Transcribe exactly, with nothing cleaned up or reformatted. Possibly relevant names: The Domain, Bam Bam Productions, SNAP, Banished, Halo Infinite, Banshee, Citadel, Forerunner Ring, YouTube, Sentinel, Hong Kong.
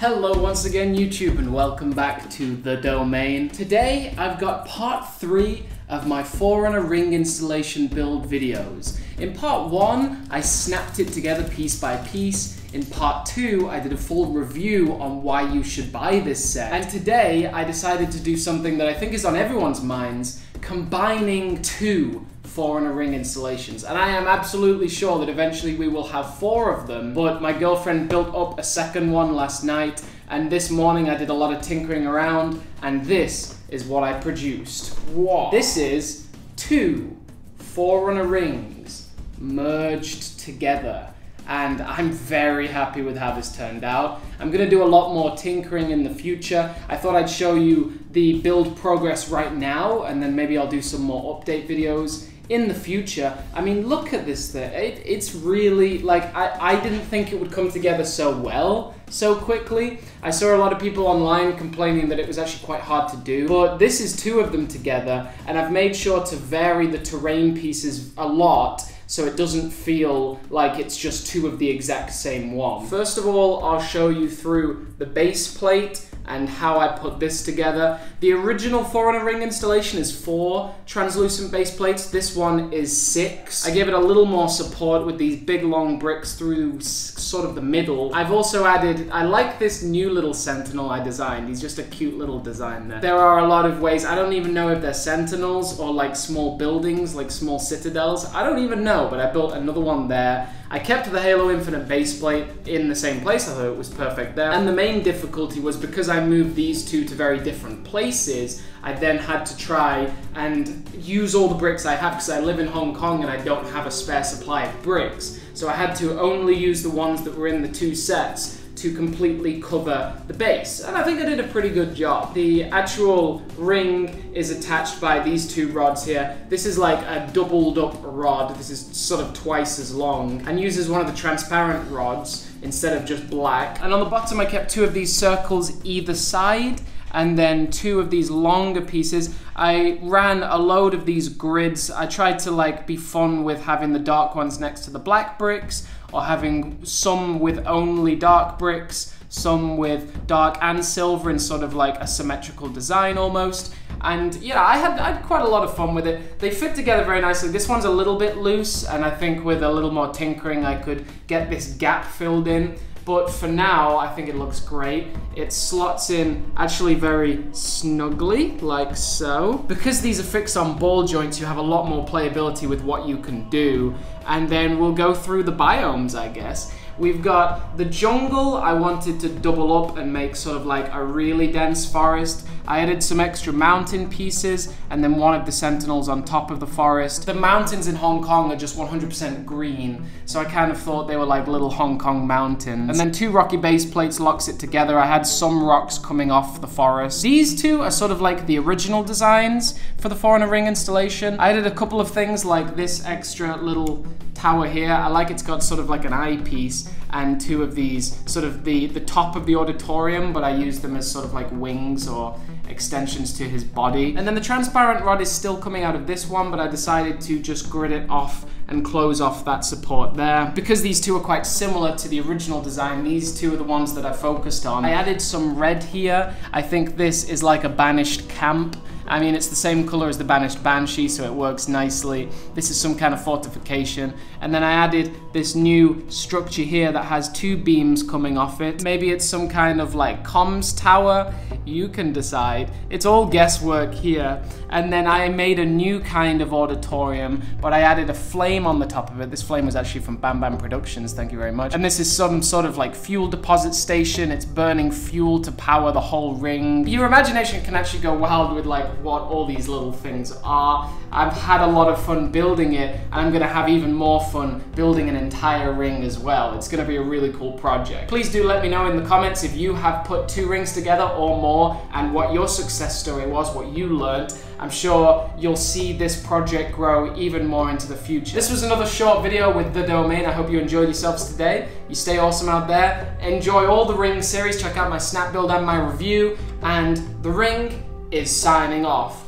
Hello once again YouTube and welcome back to The Domain. Today I've got part three of my Forerunner Ring installation build videos. In part one I snapped it together piece by piece. In part two I did a full review on why you should buy this set. And today I decided to do something that I think is on everyone's minds, combining two Forerunner Ring installations, and I am absolutely sure that eventually we will have four of them, but my girlfriend built up a second one last night, and this morning I did a lot of tinkering around, and this is what I produced. What? This is two Forerunner Rings merged together, and I'm very happy with how this turned out. I'm gonna do a lot more tinkering in the future. I thought I'd show you the build progress right now, and then maybe I'll do some more update videos in the future. I mean, look at this thing. It, it's really, like, I, I didn't think it would come together so well, so quickly. I saw a lot of people online complaining that it was actually quite hard to do, but this is two of them together, and I've made sure to vary the terrain pieces a lot so it doesn't feel like it's just two of the exact same one. First of all, I'll show you through the base plate and how I put this together. The original Forerunner Ring installation is four translucent base plates. This one is six. I gave it a little more support with these big long bricks through sort of the middle. I've also added, I like this new little Sentinel I designed. He's just a cute little design there. There are a lot of ways, I don't even know if they're Sentinels or like small buildings, like small Citadels. I don't even know, but I built another one there. I kept the Halo Infinite base plate in the same place, I thought it was perfect there. And the main difficulty was because I moved these two to very different places, I then had to try and use all the bricks I have because I live in Hong Kong and I don't have a spare supply of bricks. So I had to only use the ones that were in the two sets to completely cover the base. And I think I did a pretty good job. The actual ring is attached by these two rods here. This is like a doubled up rod. This is sort of twice as long and uses one of the transparent rods instead of just black. And on the bottom I kept two of these circles either side and then two of these longer pieces. I ran a load of these grids. I tried to like be fun with having the dark ones next to the black bricks, or having some with only dark bricks, some with dark and silver in sort of like a symmetrical design almost. And yeah, I had, I had quite a lot of fun with it. They fit together very nicely. This one's a little bit loose, and I think with a little more tinkering, I could get this gap filled in. But for now, I think it looks great. It slots in actually very snugly, like so. Because these are fixed on ball joints, you have a lot more playability with what you can do. And then we'll go through the biomes, I guess. We've got the jungle. I wanted to double up and make sort of like a really dense forest. I added some extra mountain pieces and then one of the sentinels on top of the forest. The mountains in Hong Kong are just one hundred percent green, so I kind of thought they were like little Hong Kong mountains. And then two rocky base plates locks it together. I had some rocks coming off the forest. These two are sort of like the original designs for the Forerunner Ring installation. I added a couple of things like this extra little tower here. I like it's got sort of like an eyepiece and two of these, sort of the, the top of the auditorium, but I use them as sort of like wings or extensions to his body. And then the transparent rod is still coming out of this one, but I decided to just grid it off and close off that support there. Because these two are quite similar to the original design, these two are the ones that I focused on. I added some red here. I think this is like a Banished camp. I mean, it's the same color as the Banished Banshee, so it works nicely. This is some kind of fortification. And then I added this new structure here that has two beams coming off it. Maybe it's some kind of like comms tower. You can decide. It's all guesswork here. And then I made a new kind of auditorium, but I added a flame on the top of it. This flame was actually from Bam Bam Productions, thank you very much. And this is some sort of like fuel deposit station. It's burning fuel to power the whole ring. Your imagination can actually go wild with like what all these little things are. I've had a lot of fun building it, and I'm gonna have even more fun building an entire ring as well. It's gonna be a really cool project. Please do let me know in the comments if you have put two rings together or more, and what your success story was, what you learned. I'm sure you'll see this project grow even more into the future. This was another short video with The Domain. I hope you enjoyed yourselves today. You stay awesome out there. Enjoy all the Ring series. Check out my snap build and my review, and The Ring is signing off.